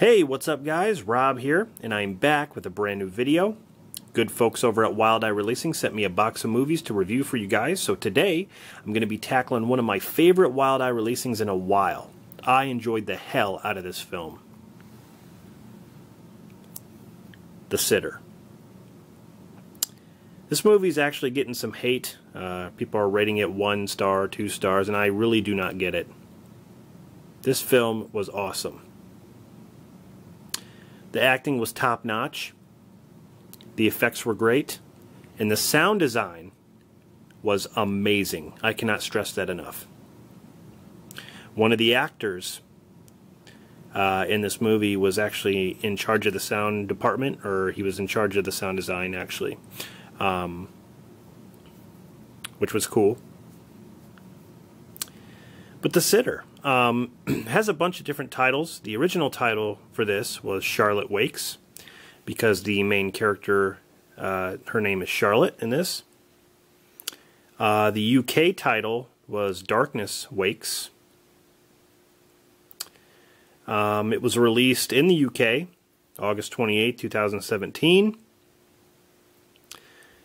Hey, what's up guys? Rob here, and I'm back with a brand new video. Good folks over at Wild Eye Releasing sent me a box of movies to review for you guys, so today I'm going to be tackling one of my favorite Wild Eye Releasings in a while. I enjoyed the hell out of this film. The Sitter. This movie is actually getting some hate. People are rating it 1 star, 2 stars, and I really do not get it. This film was awesome. The acting was top-notch, the effects were great, and the sound design was amazing. I cannot stress that enough. One of the actors in this movie was actually in charge of the sound department, or he was in charge of the sound design, actually, which was cool. But The Sitter has a bunch of different titles. The original title for this was Charlotte Wakes, because the main character, her name is Charlotte in this. The UK title was Darkness Wakes. It was released in the UK, August 28, 2017,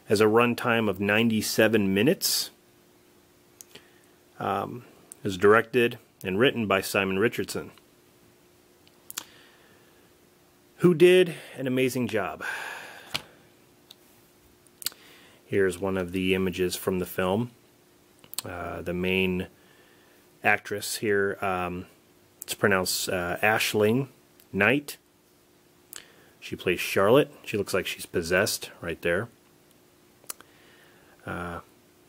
as a runtime of 97 minutes. It was directed and written by Simon Richardson, who did an amazing job. Here's one of the images from the film. The main actress here, it's pronounced Aisling Knight. She plays Charlotte. She looks like she's possessed right there.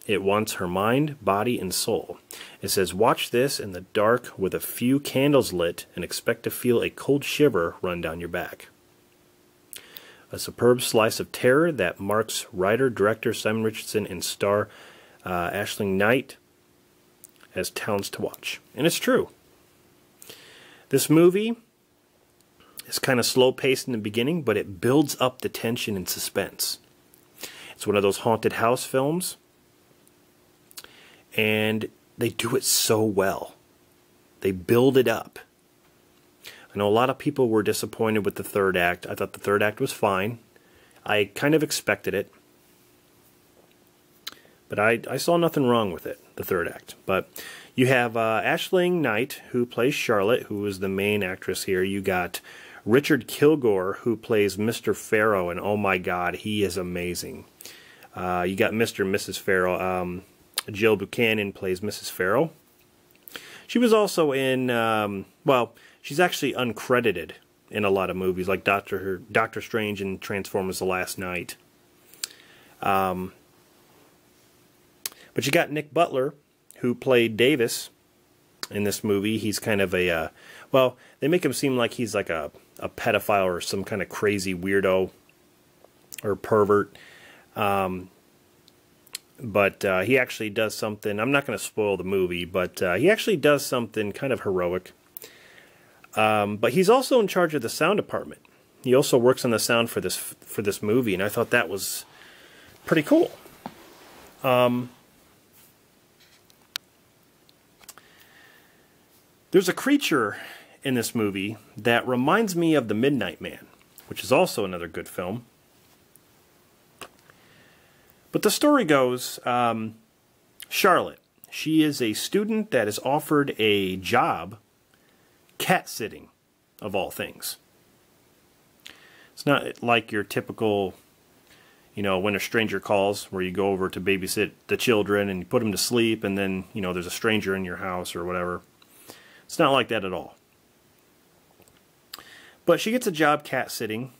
It wants her mind, body, and soul. It says, watch this in the dark with a few candles lit and expect to feel a cold shiver run down your back. A superb slice of terror that marks writer, director Simon Richardson and star Aisling Knight as talents to watch. And it's true. This movie is kind of slow-paced in the beginning, but it builds up the tension and suspense. It's one of those haunted house films, and they do it so well. They build it up. I know a lot of people were disappointed with the third act. I thought the third act was fine. I kind of expected it. But I saw nothing wrong with it, the third act. But you have Aisling Knight, who plays Charlotte, who is the main actress here. You got Richard Kilgore, who plays Mr. Farrow, and oh my god, he is amazing. You got Mr. and Mrs. Farrow. Jill Buchanan plays Mrs. Farrow. She was also in, well, she's actually uncredited in a lot of movies, like Doctor Strange and Transformers: The Last Night. But you got Nick Butler, who played Davis in this movie. He's kind of a, well, they make him seem like he's like a pedophile or some kind of crazy weirdo or pervert. But he actually does something. I'm not going to spoil the movie, but he actually does something kind of heroic. But he's also in charge of the sound department. He also works on the sound for this movie, and I thought that was pretty cool. There's a creature in this movie that reminds me of The Midnight Man, which is also another good film. But the story goes, Charlotte, she is a student that is offered a job cat sitting, of all things. It's not like your typical, you know, When a Stranger Calls, where you go over to babysit the children and you put them to sleep and then, you know, there's a stranger in your house or whatever. It's not like that at all. But she gets a job cat sitting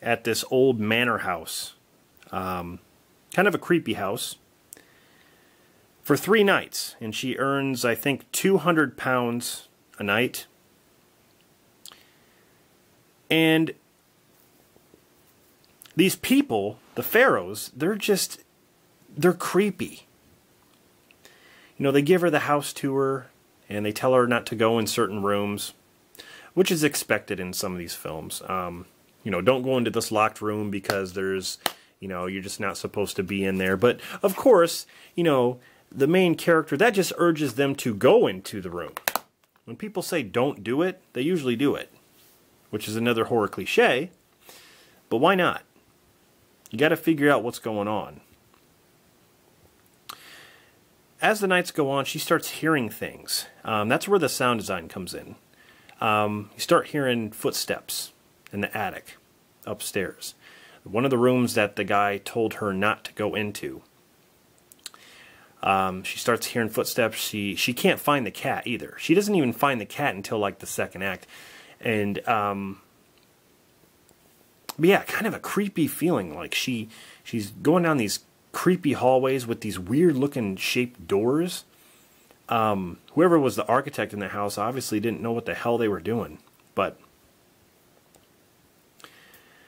at this old manor house. Kind of a creepy house, for 3 nights, and she earns, I think, £200 a night. And these people, the Pharaohs, they're creepy. You know, they give her the house tour, and they tell her not to go in certain rooms, which is expected in some of these films. You know, don't go into this locked room because there's, you know, you're just not supposed to be in there. But, of course, you know, the main character, that just urges them to go into the room. When people say don't do it, they usually do it. which is another horror cliche, but why not? You got to figure out what's going on. As the nights go on, she starts hearing things. That's where the sound design comes in. You start hearing footsteps in the attic upstairs, one of the rooms that the guy told her not to go into. She starts hearing footsteps. She can't find the cat either. She doesn't even find the cat until like the second act. And but yeah, kind of a creepy feeling. Like she's going down these creepy hallways with these weird looking shaped doors. Whoever was the architect in the house obviously didn't know what the hell they were doing, but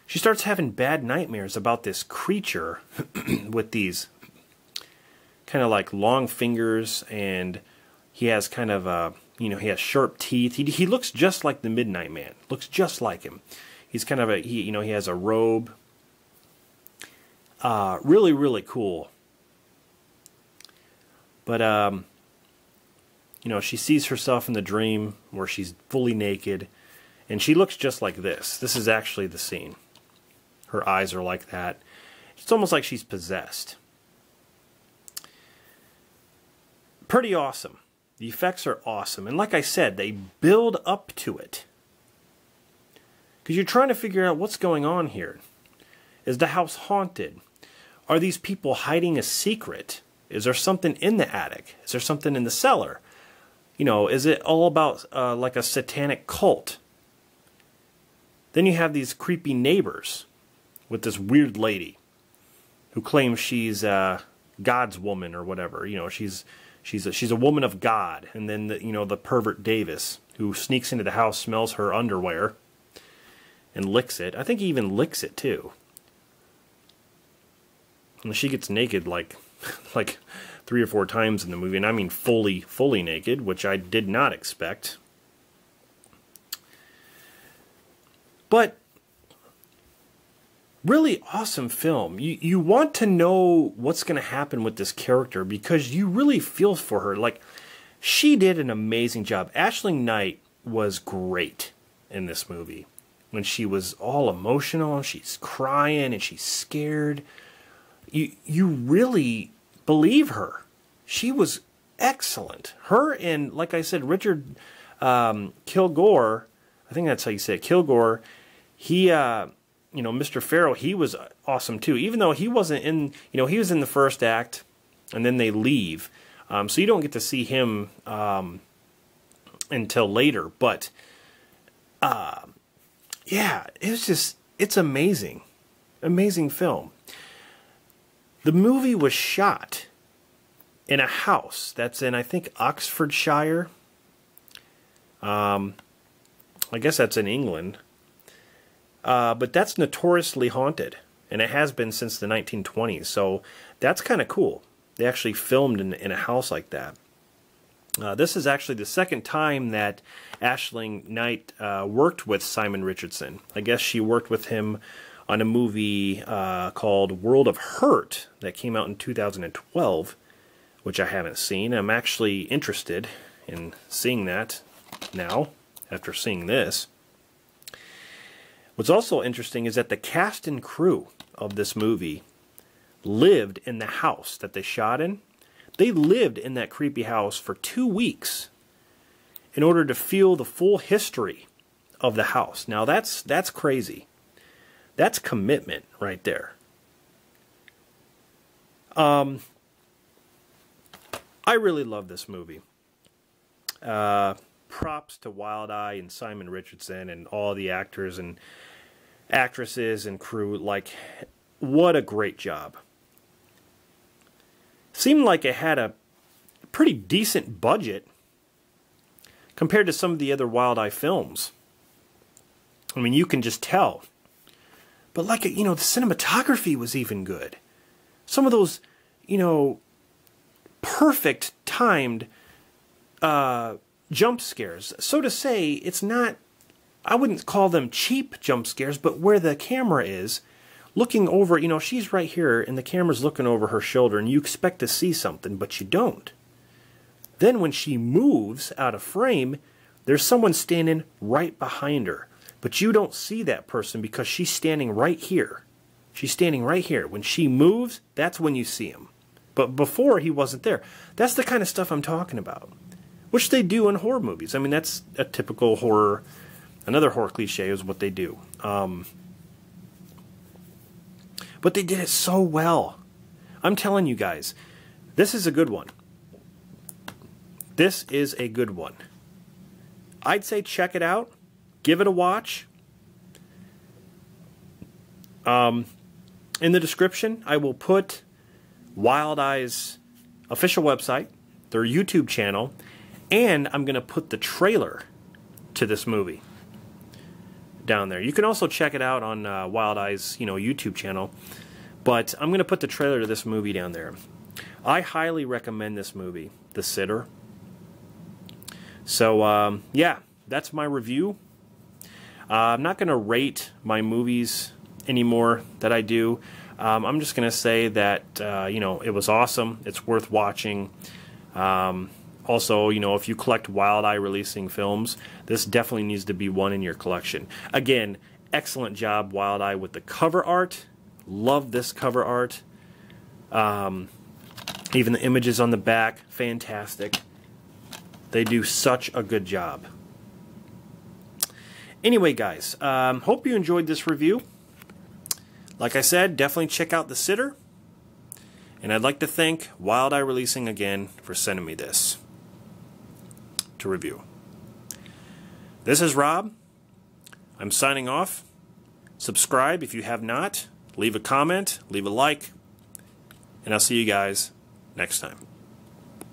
she starts having bad nightmares about this creature with these kind of like long fingers, and he has kind of a, you know, he has sharp teeth. He looks just like the Midnight Man, looks just like him. He's kind of a, you know, he has a robe. Really, really cool. But, you know, she sees herself in the dream where she's fully naked, and she looks just like this. This is actually the scene. Her eyes are like that. It's almost like she's possessed. Pretty awesome. The effects are awesome. And like I said, they build up to it, because you're trying to figure out what's going on here. Is the house haunted? Are these people hiding a secret? Is there something in the attic? Is there something in the cellar? You know, is it all about like a satanic cult? Then you have these creepy neighbors with this weird lady who claims she's God's woman or whatever. You know, she's a woman of God. And then, you know, the pervert Davis, who sneaks into the house, smells her underwear and licks it. I think he even licks it too. And she gets naked like 3 or 4 times in the movie, and I mean fully naked, which I did not expect. But really awesome film. You want to know what's going to happen with this character, because you really feel for her. Like, she did an amazing job. Aisling Knight was great in this movie. When she was all emotional, she's crying and she's scared. You really believe her. She was excellent. Her and, like I said, Richard Kilgore, I think that's how you say it, Kilgore, he, you know, Mr. Farrell, he was awesome too. Even though he wasn't in, you know, he was in the first act, and then they leave. So you don't get to see him until later. But, yeah, it was just, it's amazing. Amazing film. The movie was shot in a house that's in, I think, Oxfordshire. I guess that's in England. But that's notoriously haunted, and it has been since the 1920s. So that's kind of cool. They actually filmed in a house like that. This is actually the second time that Aisling Knight worked with Simon Richardson. I guess she worked with him on a movie called World of Hurt that came out in 2012, which I haven't seen. I'm actually interested in seeing that now after seeing this. What's also interesting is that the cast and crew of this movie lived in the house that they shot in. They lived in that creepy house for 2 weeks in order to feel the full history of the house. Now that's crazy. That's commitment right there. I really love this movie. Props to Wild Eye and Simon Richardson and all the actors and actresses and crew. Like, what a great job. Seemed like it had a pretty decent budget compared to some of the other Wild Eye films. I mean, you can just tell. But, like, you know, the cinematography was even good. Some of those, you know, perfect timed jump scares. So to say, it's not, I wouldn't call them cheap jump scares, but where the camera is looking over, you know, she's right here and the camera's looking over her shoulder, and you expect to see something, but you don't. Then when she moves out of frame, there's someone standing right behind her. But you don't see that person because she's standing right here. She's standing right here. When she moves, that's when you see him. But before, he wasn't there. That's the kind of stuff I'm talking about, which they do in horror movies. I mean, that's a typical horror. Another horror cliche is what they do. But they did it so well. I'm telling you guys, this is a good one. This is a good one. I'd say check it out. Give it a watch. In the description, I will put Wild Eye's official website, their YouTube channel, and I'm going to put the trailer to this movie down there. You can also check it out on Wild Eye's, YouTube channel, but I'm going to put the trailer to this movie down there. I highly recommend this movie, The Sitter. So, yeah, that's my review. I'm not going to rate my movies anymore that I do. I'm just going to say that, it was awesome. It's worth watching. Also, if you collect Wild Eye Releasing films, this definitely needs to be one in your collection. Again, excellent job, Wild Eye, with the cover art. Love this cover art. Even the images on the back, fantastic. They do such a good job. Anyway, guys, hope you enjoyed this review. Like I said, definitely check out The Sitter. And I'd like to thank Wild Eye Releasing again for sending me this to review. This is Rob. I'm signing off. Subscribe if you have not. Leave a comment. Leave a like. And I'll see you guys next time.